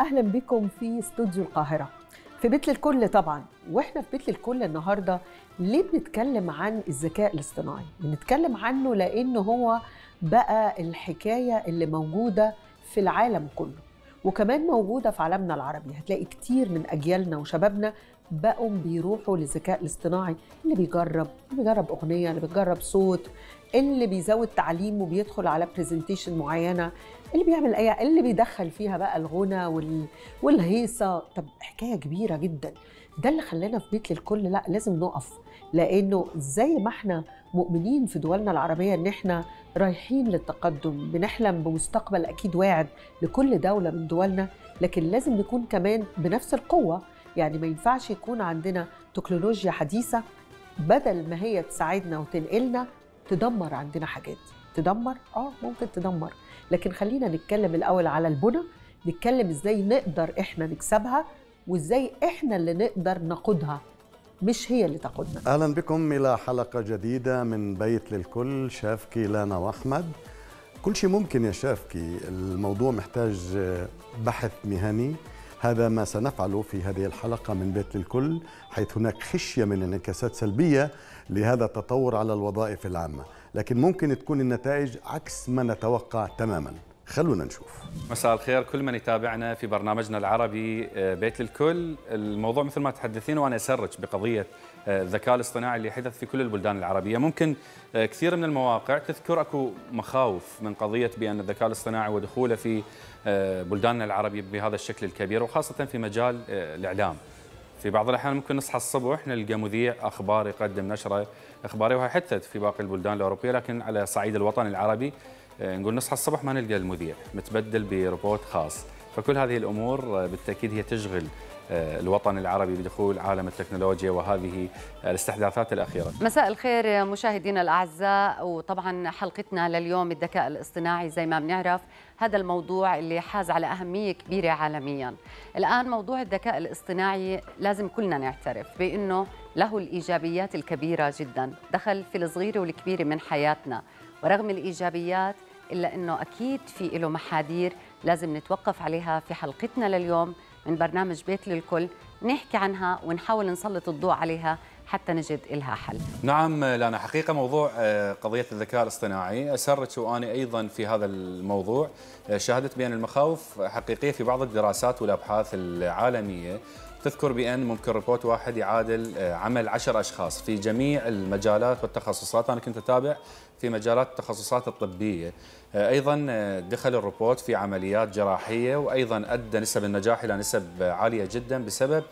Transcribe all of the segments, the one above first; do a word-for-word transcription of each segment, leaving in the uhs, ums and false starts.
أهلا بكم في استوديو القاهرة في بيت للكل. طبعا وإحنا في بيت للكل النهاردة ليه بنتكلم عن الذكاء الاصطناعي؟ بنتكلم عنه لأنه هو بقى الحكاية اللي موجودة في العالم كله، وكمان موجودة في عالمنا العربي. هتلاقي كتير من أجيالنا وشبابنا بقوا بيروحوا للذكاء الاصطناعي، اللي بيجرب اللي بيجرب أغنية، اللي بيجرب صوت، اللي بيزود تعليمه بيدخل على برزنتيشن معينة، اللي بيعمل أي اللي بيدخل فيها بقى الغنى وال... والهيصة. طب حكاية كبيرة جدا. ده اللي خلانا في بيت للكل لا لازم نقف، لأنه زي ما احنا مؤمنين في دولنا العربية إن احنا رايحين للتقدم، بنحلم بمستقبل أكيد واعد لكل دولة من دولنا، لكن لازم نكون كمان بنفس القوة. يعني ما ينفعش يكون عندنا تكنولوجيا حديثة بدل ما هي تساعدنا وتنقلنا تدمر عندنا حاجات. تدمر؟ آه ممكن تدمر، لكن خلينا نتكلم الأول على البنى، نتكلم إزاي نقدر إحنا نكسبها وإزاي إحنا اللي نقدر نقودها، مش هي اللي تقودنا. أهلا بكم إلى حلقة جديدة من بيت للكل. شافكي لانا وأحمد. كل شيء ممكن يا شافكي، الموضوع محتاج بحث مهني. هذا ما سنفعله في هذه الحلقة من بيت للكل، حيث هناك خشية من انعكاسات سلبية لهذا التطور على الوظائف العامة، لكن ممكن تكون النتائج عكس ما نتوقع تماما. خلونا نشوف. مساء الخير كل من يتابعنا في برنامجنا العربي بيت للكل. الموضوع مثل ما تحدثين وأنا أسرج بقضية الذكاء الاصطناعي اللي حدث في كل البلدان العربية. ممكن كثير من المواقع تذكر أكو مخاوف من قضية بأن الذكاء الاصطناعي ودخوله في بلداننا العربية بهذا الشكل الكبير، وخاصة في مجال الإعلام. في بعض الأحيان ممكن نصحى الصبح نلقى مذيع أخبار يقدم نشرة إخبارية، وهي حدثت في باقي البلدان الأوروبية، لكن على صعيد الوطن العربي نقول نصحى الصبح ما نلقى المذيع، متبدل بروبوت خاص. فكل هذه الأمور بالتأكيد هي تشغل الوطن العربي بدخول عالم التكنولوجيا وهذه الاستحداثات الأخيرة. مساء الخير مشاهدينا الأعزاء. وطبعا حلقتنا لليوم الذكاء الاصطناعي زي ما بنعرف هذا الموضوع اللي حاز على أهمية كبيرة عالميا. الآن موضوع الذكاء الاصطناعي لازم كلنا نعترف بأنه له الإيجابيات الكبيرة جدا، دخل في الصغيرة والكبيرة من حياتنا، ورغم الإيجابيات إلا أنه أكيد في له محاذير لازم نتوقف عليها. في حلقتنا لليوم من برنامج بيت للكل نحكي عنها ونحاول نسلط الضوء عليها حتى نجد لها حل. نعم لانا، حقيقة موضوع قضية الذكاء الاصطناعي أسرت وأنا أيضا في هذا الموضوع. شاهدت بأن المخاوف حقيقية في بعض الدراسات والأبحاث العالمية، تذكر بأن ممكن روبوت واحد يعادل عمل عشر أشخاص في جميع المجالات والتخصصات. أنا كنت أتابع في مجالات التخصصات الطبية، أيضا دخل الروبوت في عمليات جراحية، وأيضا أدى نسب النجاح إلى نسب عالية جدا بسبب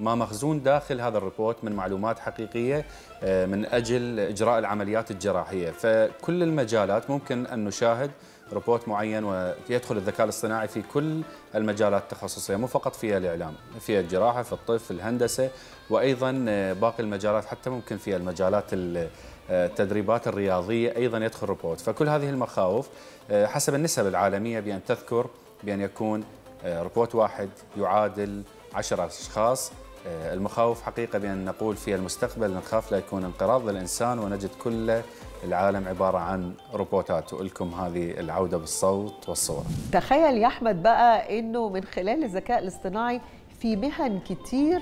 ما مخزون داخل هذا الروبوت من معلومات حقيقية من أجل إجراء العمليات الجراحية. فكل المجالات ممكن أن نشاهد روبوت معين ويدخل الذكاء الاصطناعي في كل المجالات التخصصية، مو فقط في الإعلام، في الجراحة، في الطب، في الهندسة، وأيضا باقي المجالات، حتى ممكن في المجالات التدريبات الرياضية أيضا يدخل روبوت. فكل هذه المخاوف حسب النسب العالمية بأن تذكر بأن يكون روبوت واحد يعادل عشرة أشخاص. المخاوف حقيقة بأن نقول في المستقبل نخاف لا يكون انقراض للإنسان ونجد كل العالم عبارة عن روبوتات. ولكم هذه العودة بالصوت والصورة. تخيل يا أحمد بقى أنه من خلال الذكاء الاصطناعي في مهن كتير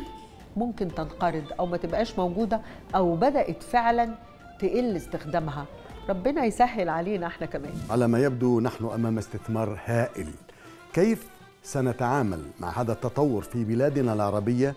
ممكن تنقرض أو ما تبقاش موجودة أو بدأت فعلا تقل استخدامها. ربنا يسهل علينا احنا كمان. على ما يبدو نحن أمام استثمار هائل. كيف سنتعامل مع هذا التطور في بلادنا العربية